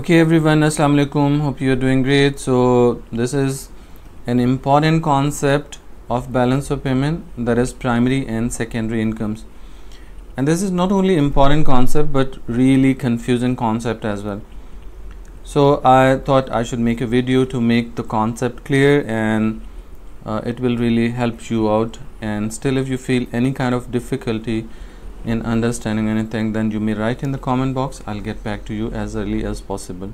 Okay everyone, assalamu alaikum. Hope you are doing great. So this is an important concept of balance of payment, that is primary and secondary incomes. And this is not only important concept but really confusing concept as well. So I thought I should make a video to make the concept clear, and it will really help you out. And still, if you feel any kind of difficulty in understanding anything, then you may write in the comment box. I'll get back to you as early as possible.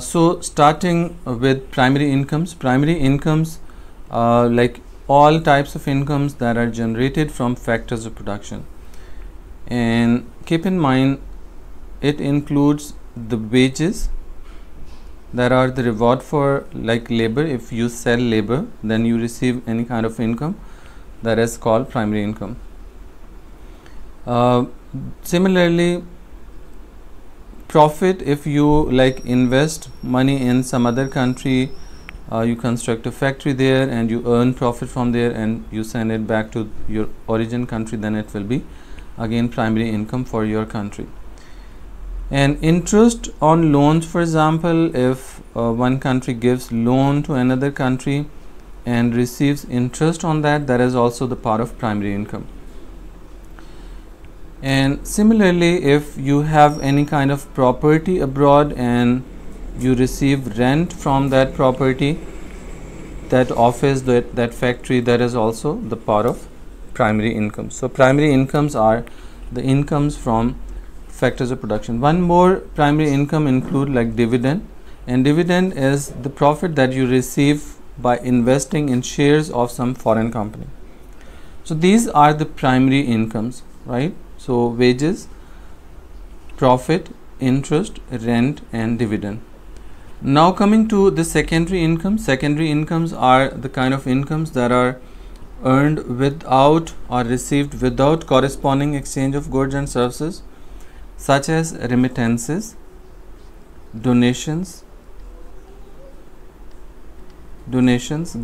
So starting with primary incomes, like all types of incomes that are generated from factors of production, and keep in mind it includes the wages that are the reward for like labor. If you sell labor, then you receive any kind of income that is called primary income. Similarly, profit, if you like invest money in some other country, you construct a factory there and you earn profit from there and you send it back to your origin country, then it will be again primary income for your country. And interest on loans, for example, if one country gives loan to another country and receives interest on that, that is also the part of primary income. And similarly, if you have any kind of property abroad and you receive rent from that property, that office, that factory, that is also the part of primary income. So primary incomes are the incomes from factors of production. One more primary income include like dividend, and dividend is the profit that you receive by investing in shares of some foreign company. So these are the primary incomes, right? So wages, profit, interest, rent and dividend. Now coming to the secondary income. Secondary incomes are the kind of incomes that are earned without or received without corresponding exchange of goods and services, such as remittances, donations,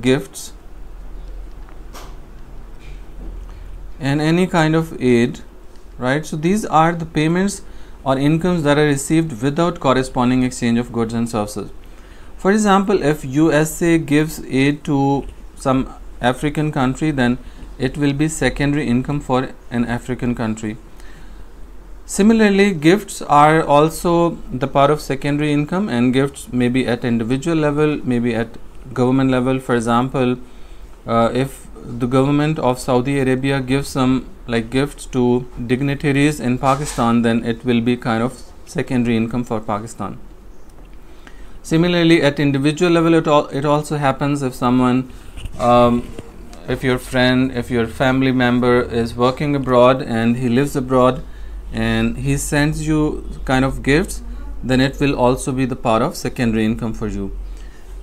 gifts and any kind of aid. Right, so these are the payments or incomes that are received without corresponding exchange of goods and services. For example, if USA gives aid to some African country, then it will be secondary income for an African country. Similarly, gifts are also the part of secondary income, and gifts may be at individual level, maybe at government level. For example, if the government of Saudi Arabia gives some like gifts to dignitaries in Pakistan, then it will be kind of secondary income for Pakistan. Similarly, at individual level, it also happens if someone, if your friend, if your family member is working abroad and he lives abroad and he sends you kind of gifts, then it will also be the part of secondary income for you.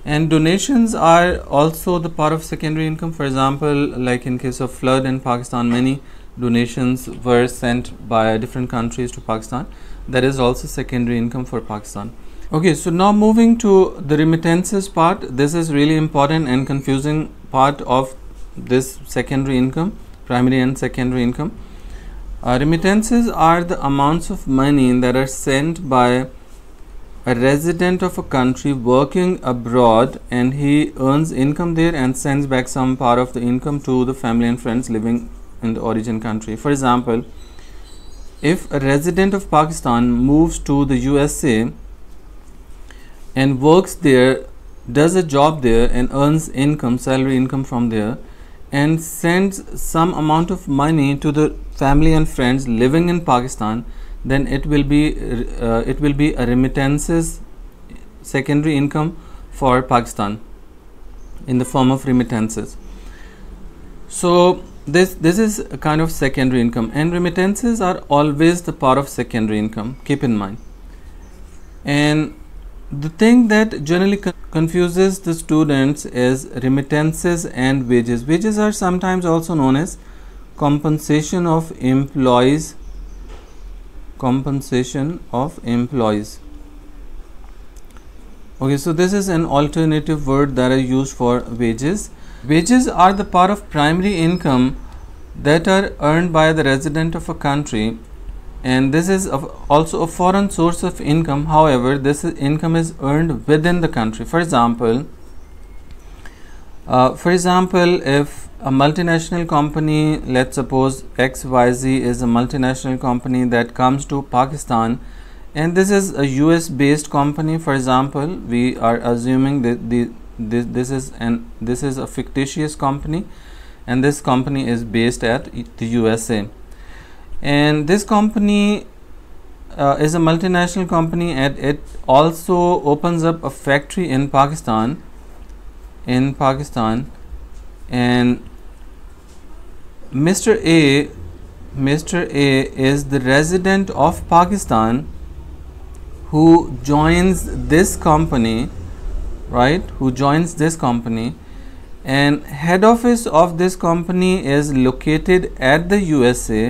And donations are also the part of secondary income. For example, like in case of flood in Pakistan, many donations were sent by different countries to Pakistan. That is also secondary income for Pakistan. Okay, so now moving to the remittances part. This is really important and confusing part of this secondary income, primary and secondary income. Remittances are the amounts of money that are sent by a resident of a country working abroad, and he earns income there and sends back some part of the income to the family and friends living in the origin country. For example, if a resident of Pakistan moves to the USA and works there, does a job there and earns income, salary income from there, and sends some amount of money to the family and friends living in Pakistan, then it will be a remittances secondary income for Pakistan in the form of remittances. So this is a kind of secondary income, and remittances are always the part of secondary income, keep in mind. And the thing that generally confuses the students is remittances and wages. Wages are sometimes also known as compensation of employees. Okay, so this is an alternative word that are used for wages. Wages are the part of primary income that are earned by the resident of a country and this is also a foreign source of income. However, this income is earned within the country. For example, if a multinational company, let's suppose XYZ is a multinational company that comes to Pakistan, and this is a US based company, for example, we are assuming that this is a fictitious company, and this company is based at the USA, and this company is a multinational company, and it also opens up a factory in Pakistan. And Mr. A is the resident of Pakistan who joins this company, right? And head office of this company is located at the USA,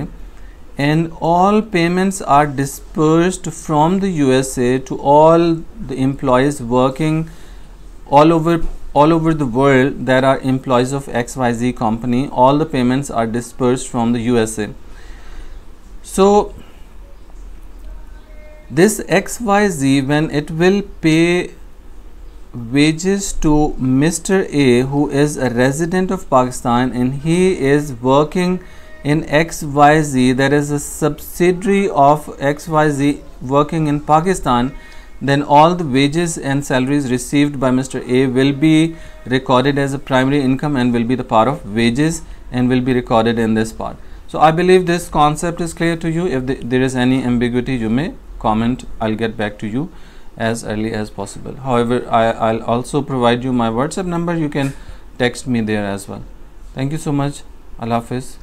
and all payments are dispersed from the USA to all the employees working all over the world that are employees of XYZ company. All the payments are dispersed from the USA. So this XYZ, when it will pay wages to Mr. A, who is a resident of Pakistan and he is working in XYZ, that is a subsidiary of XYZ working in Pakistan, then all the wages and salaries received by Mr. A will be recorded as a primary income and will be the part of wages and will be recorded in this part. So I believe this concept is clear to you. If there is any ambiguity, you may comment. I'll get back to you as early as possible. However, I'll also provide you my WhatsApp number. You can text me there as well. Thank you so much. Allah Hafiz.